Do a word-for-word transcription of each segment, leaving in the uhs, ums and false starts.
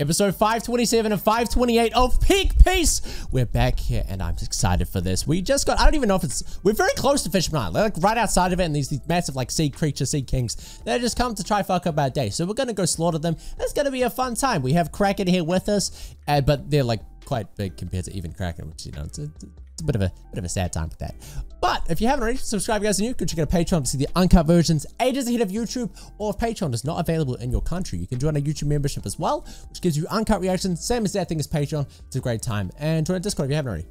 Episode five twenty-seven and five twenty-eight of Peak Peace. We're back here and I'm excited for this. We just got, I don't even know if it's, we're very close to Fishman Island, like right outside of it, and these, these massive like sea creatures, sea kings, they just come to try fuck up our day. So we're going to go slaughter them. It's going to be a fun time. We have Kraken here with us, uh, but they're like quite big compared to even Kraken, which, you know, it's a, it's a bit of a bit of a sad time with that. But if you haven't already subscribed, guys, and you can check out Patreon to see the uncut versions ages ahead of YouTube, or if Patreon is not available in your country, you can join our YouTube membership as well, which gives you uncut reactions, same as that thing as Patreon. It's a great time. And join our Discord if you haven't already.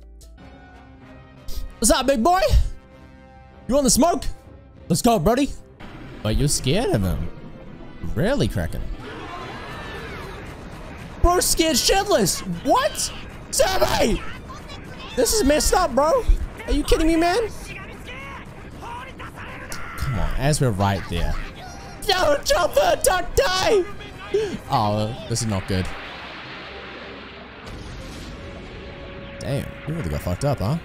What's up, big boy? You on the smoke? Let's go, buddy. But you're scared of him. Really, Kraken? Bro, scared shitless. What? Sammy! This is messed up, bro. Are you kidding me, man? Come on, as we're right there. Yo, Chopper, don't die! Oh, this is not good. Damn, you really got fucked up, huh?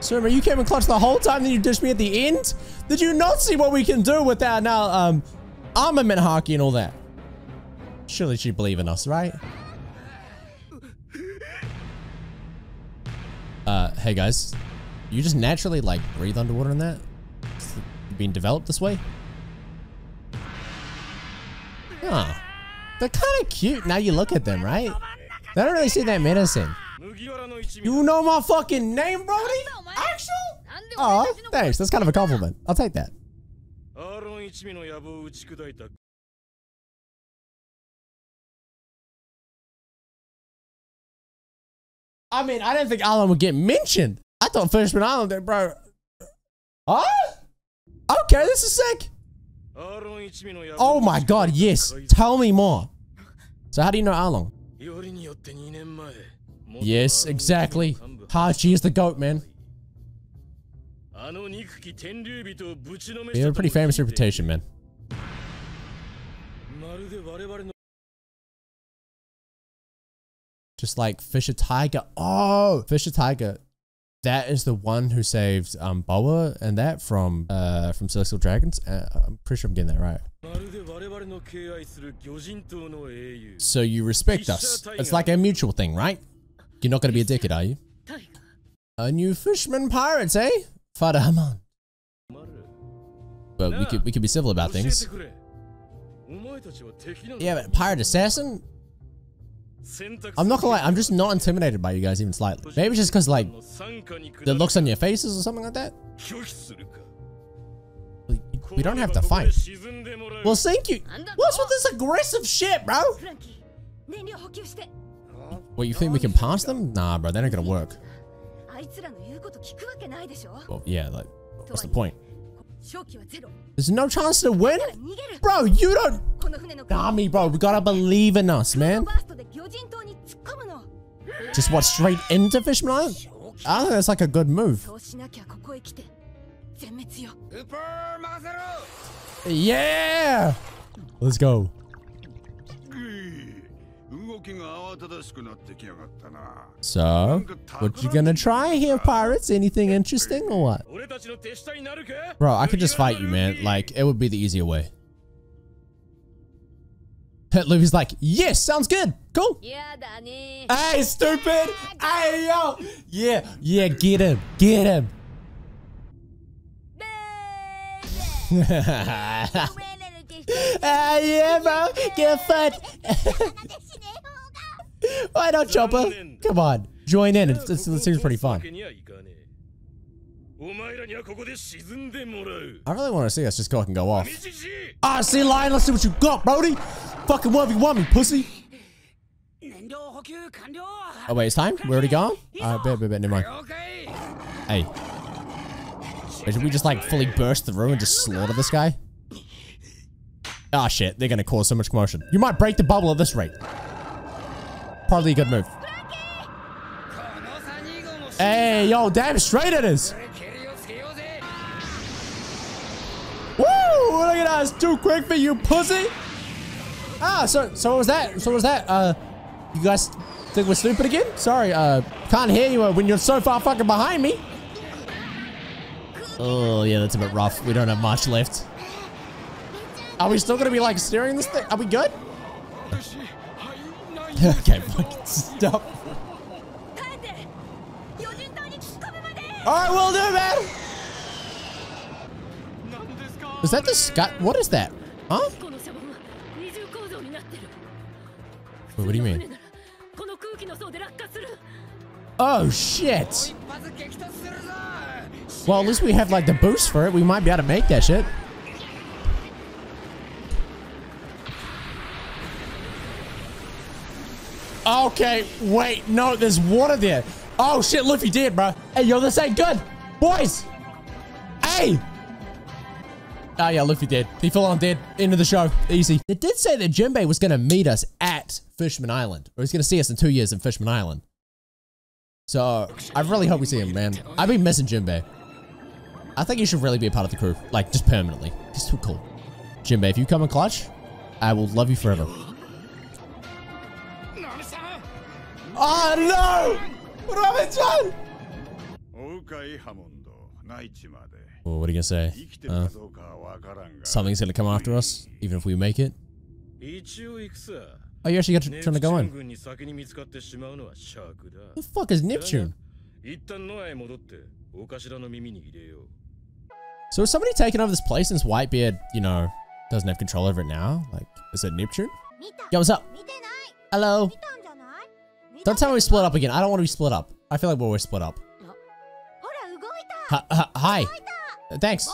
Sir, you came in clutch the whole time, then you dished me at the end? Did you not see what we can do with our now um, armament hockey and all that? Surely she believe in us, right? Uh, hey guys, you just naturally like breathe underwater in that? It's been developed this way? Huh. They're kind of cute now you look at them, right? They don't really see that medicine. You know my fucking name, Brody? Actual? Oh, thanks. That's kind of a compliment. I'll take that. I mean, I didn't think Arlong would get mentioned. I thought Fishman Island did, bro. Huh? Okay, this is sick. Oh my god, yes. Tell me more. So how do you know Arlong? Yes, exactly. Hachi is the goat, man. They have a pretty famous reputation, man. Just like Fisher Tiger. Oh, Fisher Tiger. That is the one who saved um, Boa and that from uh, from Celestial Dragons. Uh, I'm pretty sure I'm getting that right. So you respect us. It's like a mutual thing, right? You're not going to be a dickhead, are you? A new Fishman Pirates, eh? Father Haman. But we could, we could be civil about things. Yeah, but Pirate Assassin? I'm not gonna lie, I'm just not intimidated by you guys even slightly. Maybe it's just because like the looks on your faces or something like that. We, we don't have to fight. Well, thank you. What's with this aggressive shit, bro? What, you think we can pass them? Nah, bro, they're not gonna work. Well, yeah, like, what's the point? There's no chance to win? Bro, you don't... Nami, bro, we gotta believe in us, man. Just what, straight into Fishman Island? I think that's like a good move. Yeah! Let's go. So, what you gonna try here, pirates? Anything interesting or what? Bro, I could just fight you, man. Like, it would be the easier way. Pet Luffy's like, yes, sounds good. Cool. Hey, stupid. Hey, yo. Yeah, yeah, get him. Get him. Ah, uh, yeah, bro. Get fucked. Why not, Chopper? Come on, join in. It's, it's, it seems pretty fun. I really want to see us just go and go off. Ah, see, Lion, let's see what you got, Brody. Fucking one v one me, pussy. Oh, wait, it's time? We're already gone? Alright, bet, bet, bet, never mind. Hey. Wait, should we just, like, fully burst through and just slaughter this guy? Ah, oh, shit, they're gonna cause so much commotion. You might break the bubble at this rate. Probably a good move. Hey, yo, damn straight it is. Woo! Look at us, too quick for you, pussy. Ah, so so what was that? So what was that? Uh, you guys think we're stupid again? Sorry, uh, can't hear you when you're so far fucking behind me. Oh yeah, that's a bit rough. We don't have much left. Are we still gonna be like steering this thing? Are we good? I can't fucking stop. Alright, will do, man! Is that the sky? What is that? Huh? Wait, what do you mean? Oh, shit! Well, at least we have, like, the boost for it. We might be able to make that shit. Okay, wait, no, there's water there. Oh, shit, Luffy dead, bro. Hey, yo, this ain't good. Boys! Hey! Oh, yeah, Luffy dead. He fell on dead. End of the show. Easy. It did say that Jinbei was going to meet us at Fishman Island. Or he's going to see us in two years in Fishman Island. So, I really hope we see him, man. I've been missing Jinbei. I think he should really be a part of the crew. Like, just permanently. He's too cool. Jinbei, if you come in clutch, I will love you forever. Oh no! Robin-chan! Well, what are you gonna say? Uh, something's gonna come after us, even if we make it? Oh, you actually got to, trying to go in. Who the fuck is Neptune? So is somebody taking over this place since Whitebeard, you know, doesn't have control over it now? Like, is it Neptune? Yo, what's up? Hello? Don't tell me we split up again. I don't want to be split up. I feel like we're always split up. Hi. hi. Thanks.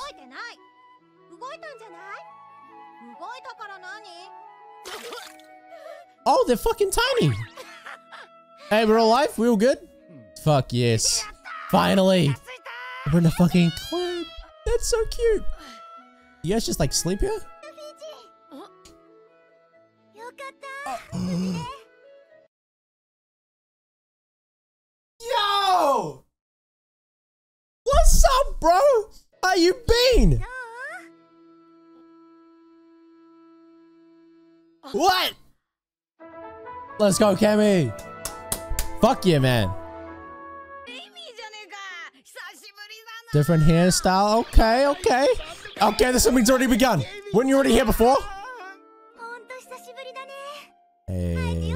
Oh, they're fucking tiny. Hey, we're all alive? We all good? Fuck yes. Finally. We're in a fucking club. That's so cute. You guys just like sleep here? Oh. Yo! What's up, bro? How you been? What? Let's go, Camie. Fuck yeah, man. Different hairstyle. Okay, okay. Okay, this meeting's already begun. Weren't you already here before? Hey.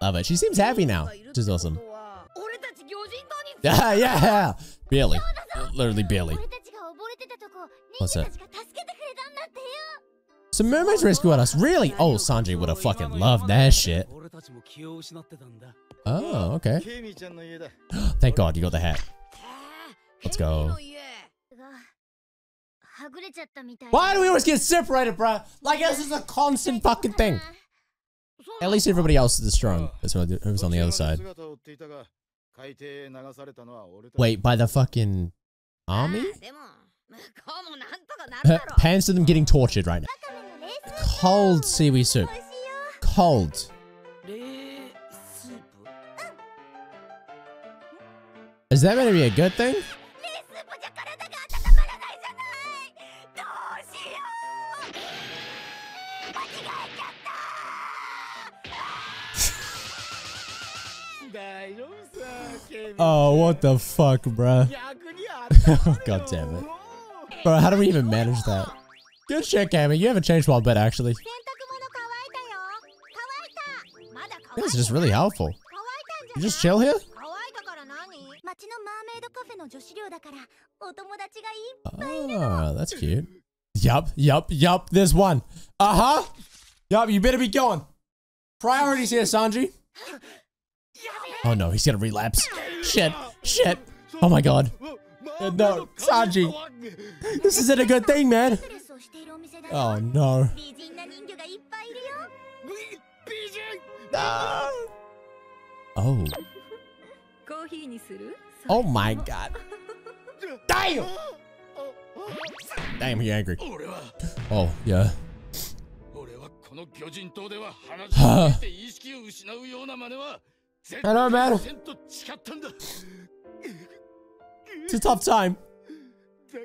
Love it. She seems happy now, which is awesome. Yeah, yeah. Barely. Literally barely. What's that? Some mermaids rescued us, really? Oh, Sanji would have fucking loved that shit. Oh, okay. Thank God you got the hat. Let's go. Why do we always get separated, bro? Like, this is a constant fucking thing. At least everybody else is strong. That's what it was on the other side. Wait, by the fucking army? Pants to them getting tortured right now. Cold seaweed soup. Cold. Is that going to be a good thing? Oh, what the fuck, bruh. God damn it. Bro, how do we even manage that? Good shit, Camie. You haven't changed one bit, actually. This is just really helpful. You just chill here? Oh, that's cute. Yup, yup, yup. There's one. Uh-huh. Yup, you better be going. Priorities here, Sanji. Oh, no. He's gonna relapse. Shit. Shit. Oh, my God. No, Sanji. This isn't a good thing, man. Oh, no. No. Oh. Oh, my God. Damn. Damn, he angry. Oh, yeah. I don't matter. It's a tough time. You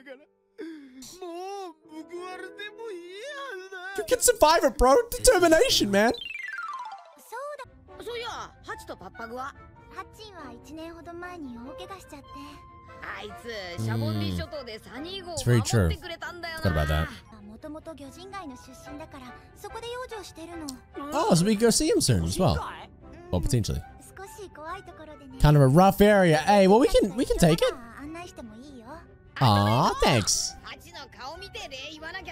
can survive it, bro. Determination, man. Mm. It's very true. Forgot about that. Oh, so we can go see him soon as well. Well, potentially. Kind of a rough area. Hey, well, we can we can take it. Aw, thanks.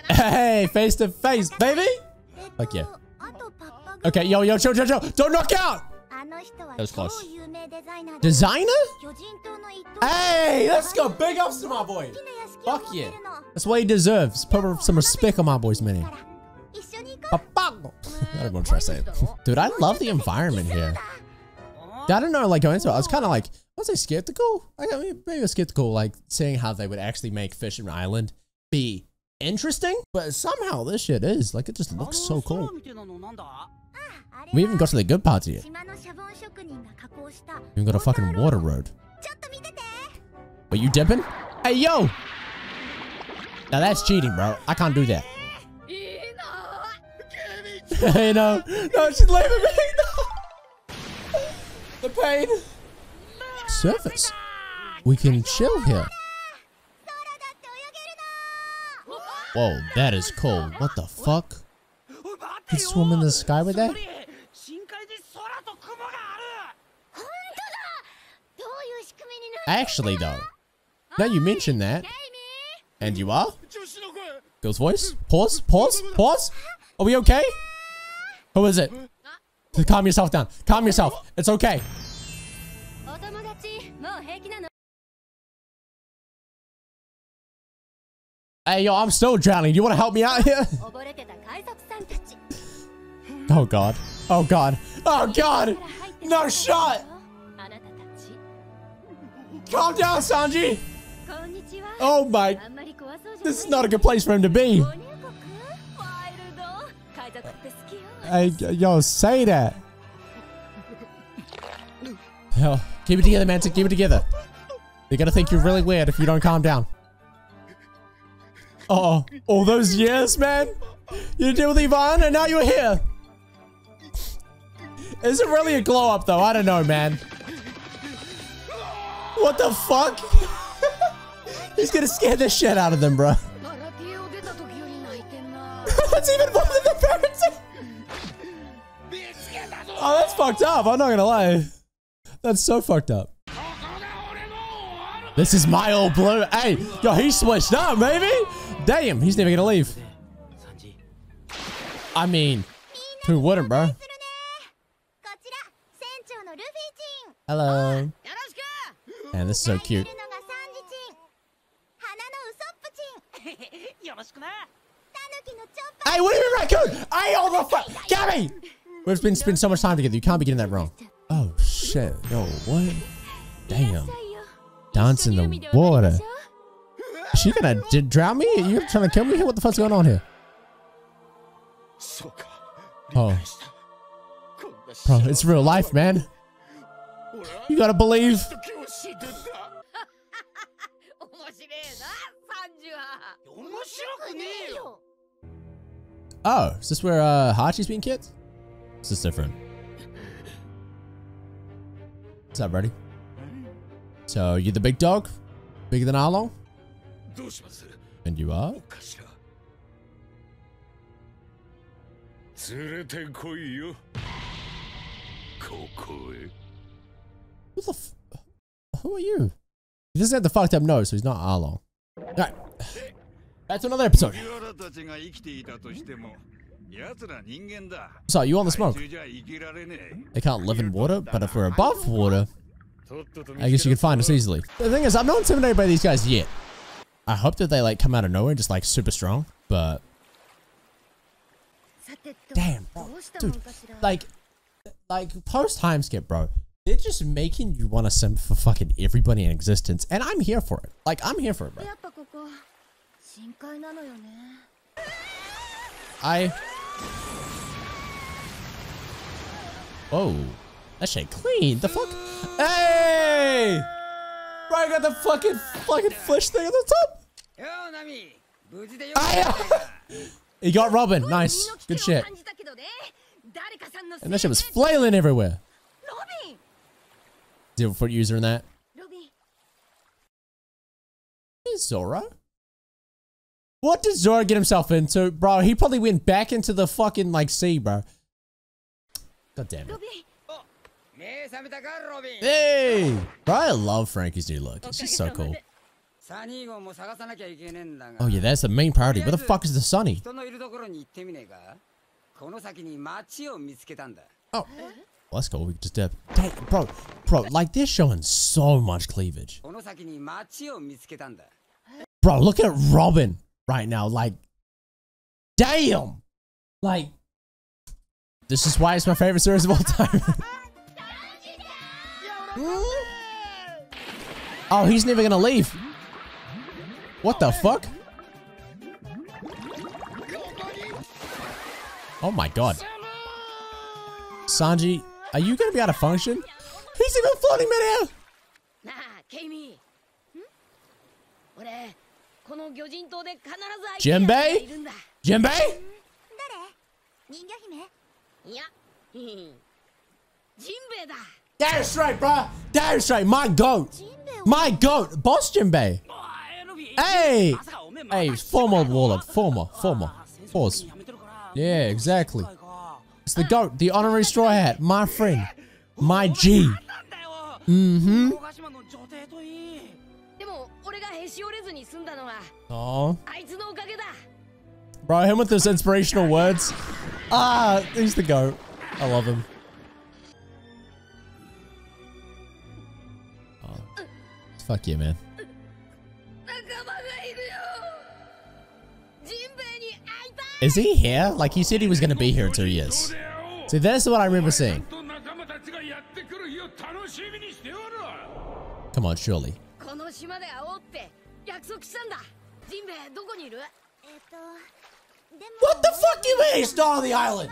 Hey, face to face, baby. Fuck yeah. Okay, yo, yo, chill, chill, chill. Don't knock out. That was close. Designer? Hey, let's go. Big ups to my boy. Fuck yeah. That's what he deserves. Put some respect on my boy's name. I don't want to try to say it. Dude, I love the environment here. I don't know, like, going into it, I was kind of like, was I skeptical? I mean, maybe I was skeptical, like, seeing how they would actually make Fishman Island be interesting. But somehow this shit is. Like, it just looks so cool. We even got to the good parts yet. We even got a fucking water road. Are you dipping? Hey, yo! Now that's cheating, bro. I can't do that. Hey, no. No, she's leaving me. No. The pain. Surface. We can chill here. Whoa, that is cold. What the fuck? You swim in the sky with that? Actually, though. Now you mention that. And you are? Girl's voice? Pause, pause, pause. Are we okay? Who is it? Calm yourself down. Calm yourself. It's okay. Hey, yo, I'm still drowning. You want to help me out here? Oh, God. Oh, God. Oh, God. No shot. Calm down, Sanji. Oh, my. This is not a good place for him to be. Hey, yo, say that. Yo, keep it together, man. Keep it together. They're going to think you're really weird if you don't calm down. Uh oh, all those years, man. You deal with Ivan and now you're here. Is it really a glow up though? I don't know, man. What the fuck? He's gonna scare the shit out of them, bro. That's even more than the parents. Oh, that's fucked up. I'm not gonna lie. That's so fucked up. This is my old blue. Hey, yo, he switched up, baby. Damn, he's never gonna leave. I mean, who wouldn't, bro? Hello. Man, this is so cute. Hey, what do you mean, raccoon? Hey, all the fuck, Camie! We've been spending so much time together. You can't be getting that wrong. Oh shit, yo, what? Damn. Dance in the water. Is she gonna drown me? Are you trying to kill me here? What the fuck's going on here? Oh. Bro, it's real life, man. You gotta believe. Oh, is this where uh, Hachi's being kicked? This is different. What's up, buddy? So, you're the big dog? Bigger than Arlong? And you are? What the f... Who are you? He doesn't have the fucked up nose, so he's not Arlong. Alright. That's another episode. So, you want the smoke? They can't live in water, but if we're above water... I guess you can find us easily. The thing is, I'm not intimidated by these guys yet. I hope that they like come out of nowhere and just like super strong, but... Damn, bro. Dude, like, like post time skip, bro. They're just making you want to simp for fucking everybody in existence, and I'm here for it. Like, I'm here for it, bro. I... Oh. That shit clean. The fuck? Hey! Bro, I got the fucking fucking fish thing on the top. Ah, yeah. He got Robin. Nice. Good shit. And that shit was flailing everywhere. Zero foot user in that. is Zoro? What did Zoro get himself into? Bro, he probably went back into the fucking, like, sea, bro. God damn it. Hey! Bro, I love Frankie's new look. It's just so cool. Oh, yeah, that's the main priority. Where the fuck is the Sunny? Oh. Well, that's cool. We can just dip. Dang, bro, bro, like, they're showing so much cleavage. Bro, look at Robin right now. Like, damn. Like, this is why it's my favorite series of all time. Oh, he's never gonna leave. What the fuck? Oh my god. Sanji, are you gonna be out of function? He's even floating midair. Nah, Camie. Jinbei? Jinbei? That is right, bruh. That is right. My goat. My goat. Boss Jinbei. Hey. Hey, former warlord. Former. Former. Pause. Yeah, exactly. It's the goat. The honorary straw hat. My friend. My G. Mm-hmm. Oh. Bro, him with those inspirational words. Ah, he's the goat. I love him. Oh. Fuck you, man. Is he here? Like, he said he was gonna be here in two years. See, that's what I remember seeing. Come on, surely. What the fuck you mean, Star of the Island?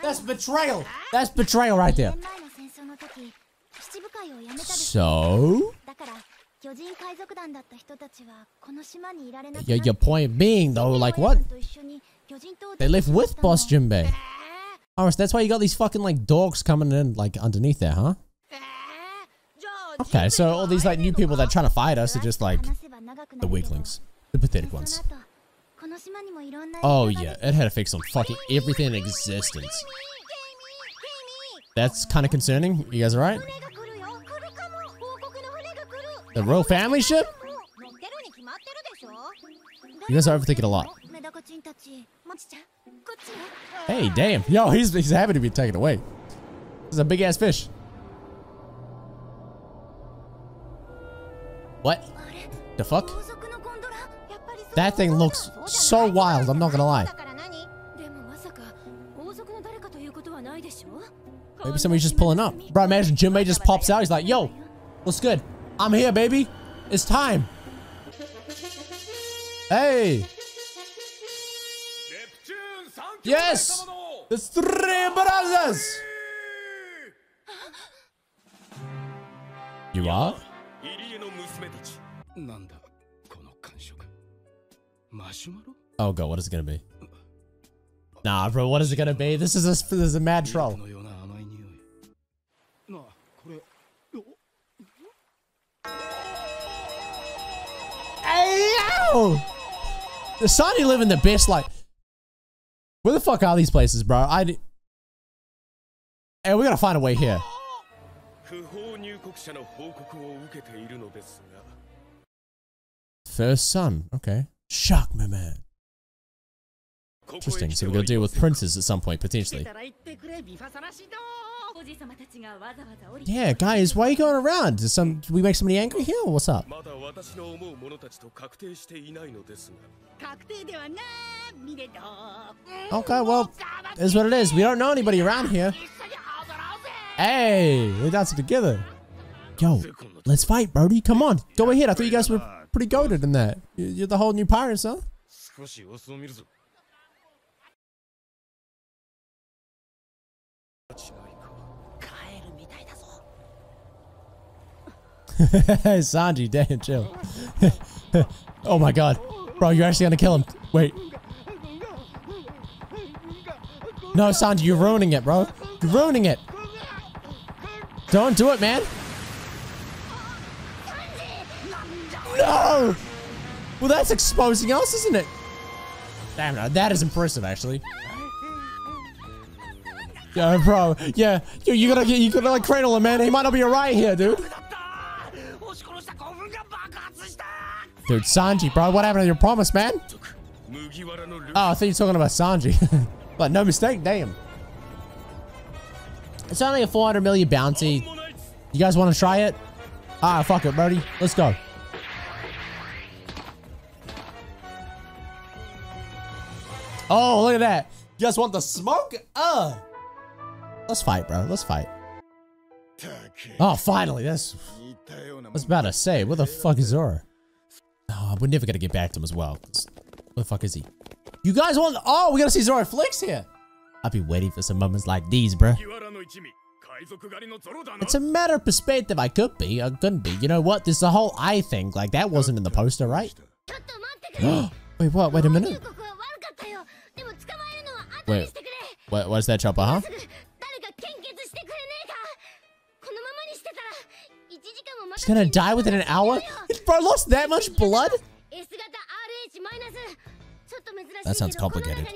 That's betrayal. That's betrayal right there. So? Your, your point being, though, like what? They left with Boss Jinbei. Oh, so that's why you got these fucking, like, dogs coming in, like, underneath there, huh? Okay, so all these, like, new people that are trying to fight us are just, like, the weaklings. The pathetic ones. Oh, yeah. It had effects on fucking everything in existence. That's kind of concerning. You guys alright? The royal family ship? You guys are overthinking a lot. Hey, damn. Yo, he's, he's happy to be taken away. This is a big-ass fish. What the fuck? That thing looks so wild, I'm not gonna lie. Maybe somebody's just pulling up. Bro, imagine Jinbei just pops out. He's like, yo, what's good? I'm here, baby. It's time. Hey. Yes. The three brothers. You are? Oh god, what is it gonna be? Nah, bro, what is it gonna be? This is a, this is a mad troll. Hey, yo! The Sunny living the best life. Where the fuck are these places, bro? I. D hey, we gotta find a way here. First son, okay. Shock, my man. Interesting. So we're gonna deal with princes at some point, potentially. Yeah, guys, why are you going around? Did some did we make somebody angry here, or what's up? Okay, well, is what it is. We don't know anybody around here. Hey, we're dancing together. Yo, let's fight, Brody. Come on, go ahead. I thought you guys were pretty goated in that. You're the whole new pirates, huh? Sanji, damn, chill. Oh my god. Bro, you're actually gonna kill him. Wait. No, Sanji, you're ruining it, bro. You're ruining it. Don't do it, man. No! Well, that's exposing us, isn't it? Damn, no, that is impressive, actually. Yeah, bro. Yeah, you, you gotta, you gotta like cradle him, man. He might not be alright here, dude. Dude, Sanji, bro. What happened to your promise, man? Oh, I thought you were talking about Sanji. But no mistake, damn. It's only a four hundred million bounty. You guys want to try it? Ah, fuck it, Brody. Let's go. Oh, look at that. You guys want the smoke? Uh. Let's fight, bro. Let's fight. Oh, finally. That's... I was about to say, where the fuck is Zoro? Oh, we're never going to get back to him as well. Where the fuck is he? You guys want... Oh, we got to see Zoro flicks here. I've been waiting for some moments like these, bro. It's a matter of perspective. I could be. I couldn't be. You know what? There's the whole eye thing. Like, that wasn't in the poster, right? Wait, what? Wait a minute. Wait. What, what's that, Chopper, huh? He's gonna die within an hour? This bro lost that much blood? That sounds complicated.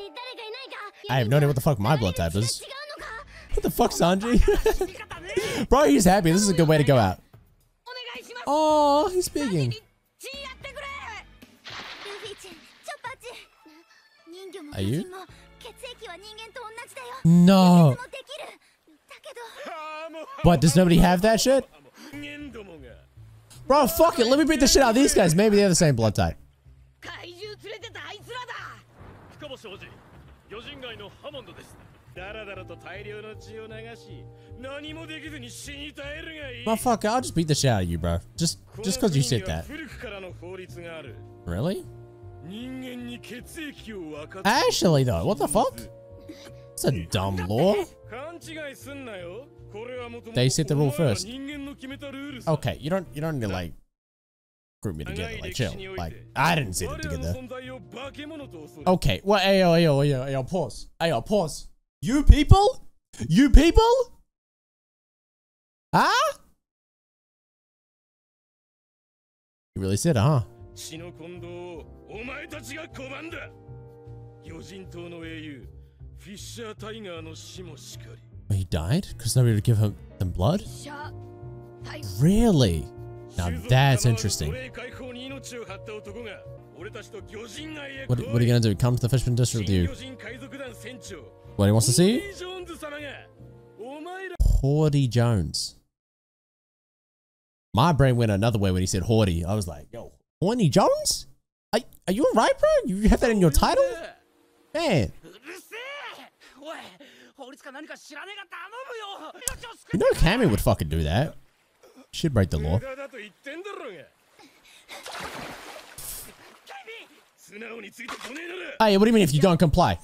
I have no idea what the fuck my blood type is. What the fuck, Sanji? Bro, he's happy. This is a good way to go out. Oh, he's speaking. Are you? No. What, does nobody have that shit? Bro, fuck it. Let me beat the shit out of these guys. Maybe they have the same blood type. Motherfucker, I'll just beat the shit out of you, bro. Just just because you said that. Really? Actually, though, what the fuck? It's a dumb law. They set the rule first. Okay, you don't you don't need to like group me together, like chill. Like I didn't set it together. Okay, well ayo ayo ayo ayo pause. Ayo pause. You people? You people? Huh? You really said it, huh? He died? Because nobody would give him them blood? Really? Now that's interesting. What, what are you gonna do? Come to the Fishman District with you? What, he wants to see you? Hody Jones. My brain went another way when he said Hody. I was like, yo, Hody Jones? Are, are you alright, bro? You have that in your title? Man. You know Camie would fucking do that. She'd break the law. Hey, what do you mean if you don't comply?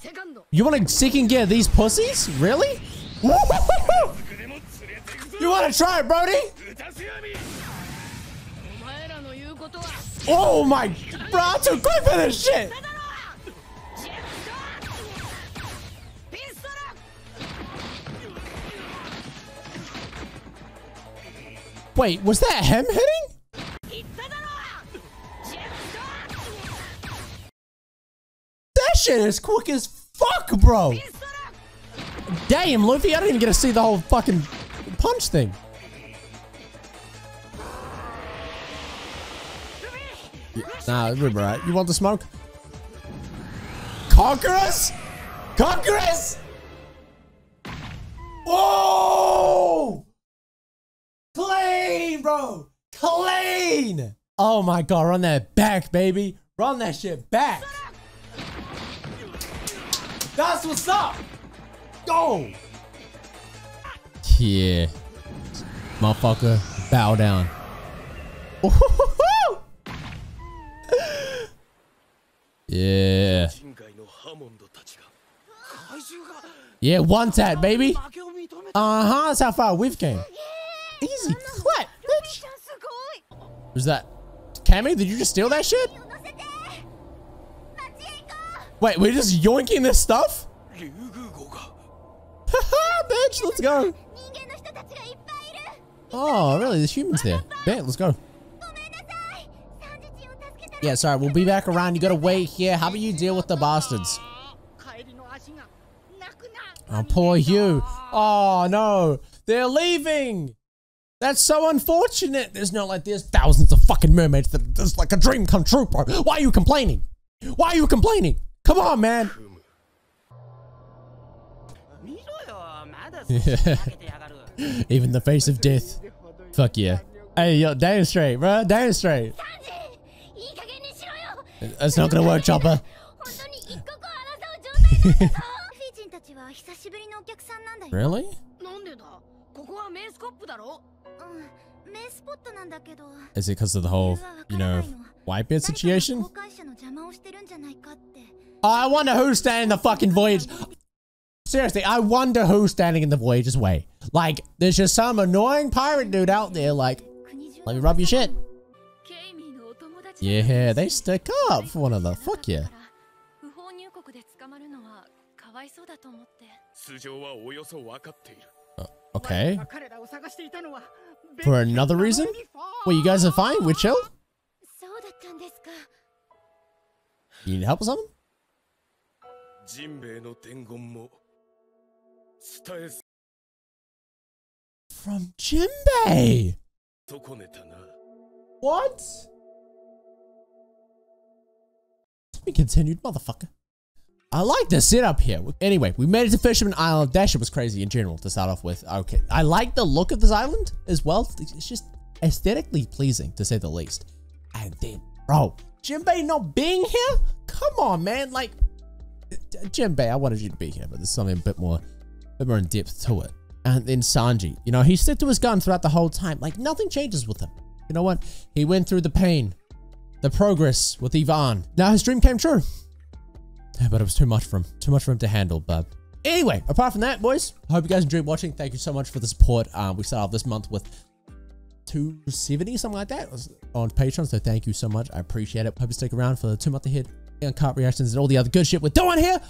You want to second gear these pussies? Really? You want to try it, Brody? Oh my... Bro, I'm too quick for this shit! Wait, was that him hitting? That shit is quick as fuck, bro. Damn, Luffy, I didn't even get to see the whole fucking punch thing. Nah, remember, right? You want the smoke? Conquerors? Conquerors? Whoa! Clean, bro! Clean! Oh my god, run that back, baby! Run that shit back! That's what's up! Go! Yeah. Motherfucker, bow down. Yeah. Yeah, one tap, baby! Uh-huh, that's how far we've came. Easy clap, bitch. Was that Camie? Did you just steal that shit? Wait, we're just yoinking this stuff? Haha, bitch, let's go. Oh, really? There's humans there. Bet, let's go. Yeah, sorry, we'll be back around. You gotta wait here. How about you deal with the bastards? Oh, poor you. Oh, no. They're leaving. That's so unfortunate. There's not like there's thousands of fucking mermaids. That, that's like a dream come true, bro. Why are you complaining? Why are you complaining? Come on, man. Even the face of death. Fuck yeah. Hey, yo, damn straight, bro. Damn straight. That's not gonna work, Chopper. Really? Is it because of the whole, you know, Whitebeard situation? I wonder who's standing in the fucking voyage. Seriously, I wonder who's standing in the voyage's way. Like, there's just some annoying pirate dude out there like, let me rub your shit. Yeah, they stick up for one another. Fuck yeah. Uh, okay. For another reason? Well, you guys are fine. We're chill. You need help with something? From Jinbei. What? We continued, motherfucker. I like the setup here. Anyway, we made it to Fishman Island. That shit was crazy in general to start off with. Okay, I like the look of this island as well. It's just aesthetically pleasing, to say the least. And then, bro, Jinbei not being here? Come on, man. Like, Jinbei, I wanted you to be here, but there's something a bit more, a bit more in depth to it. And then Sanji, you know, he stuck to his gun throughout the whole time. Like, nothing changes with him. You know what? He went through the pain, the progress with Ivan. Now his dream came true. But it was too much for him. Too much for him to handle. But anyway, apart from that, boys, I hope you guys enjoyed watching. Thank you so much for the support. Um, we started off this month with two seventy, something like that, on Patreon. So thank you so much. I appreciate it. Hope you stick around for the two month ahead, uncut reactions, and all the other good shit we're doing here.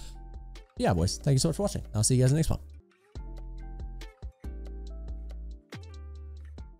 Yeah, boys, thank you so much for watching. I'll see you guys in the next one.